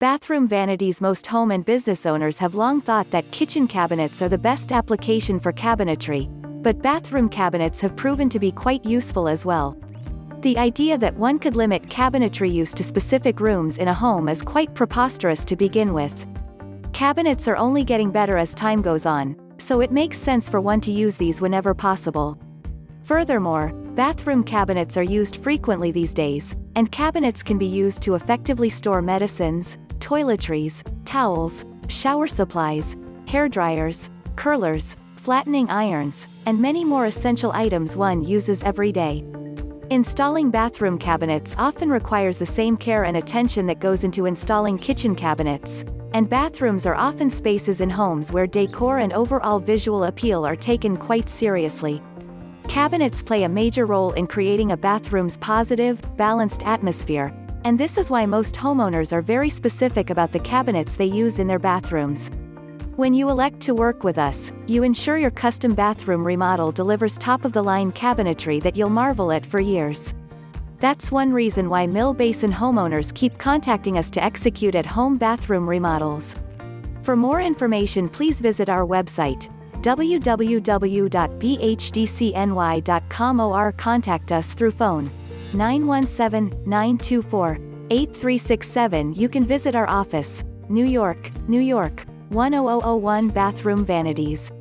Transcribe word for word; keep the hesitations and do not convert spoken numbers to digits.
Bathroom vanities. Most home and business owners have long thought that kitchen cabinets are the best application for cabinetry, but bathroom cabinets have proven to be quite useful as well. The idea that one could limit cabinetry use to specific rooms in a home is quite preposterous to begin with. Cabinets are only getting better as time goes on, so it makes sense for one to use these whenever possible. Furthermore, bathroom cabinets are used frequently these days, and cabinets can be used to effectively store medicines, toiletries, towels, shower supplies, hairdryers, curlers, flattening irons, and many more essential items one uses every day. Installing bathroom cabinets often requires the same care and attention that goes into installing kitchen cabinets, and bathrooms are often spaces in homes where decor and overall visual appeal are taken quite seriously. Cabinets play a major role in creating a bathroom's positive, balanced atmosphere, and this is why most homeowners are very specific about the cabinets they use in their bathrooms. When you elect to work with us, you ensure your custom bathroom remodel delivers top-of-the-line cabinetry that you'll marvel at for years. That's one reason why Mill Basin homeowners keep contacting us to execute at-home bathroom remodels. For more information, please visit our website, w w w dot b h d c n y dot com, or contact us through phone nine one seven, nine two four, eight three six seven. You can visit our office, New York, New York one zero zero zero one. Bathroom vanities.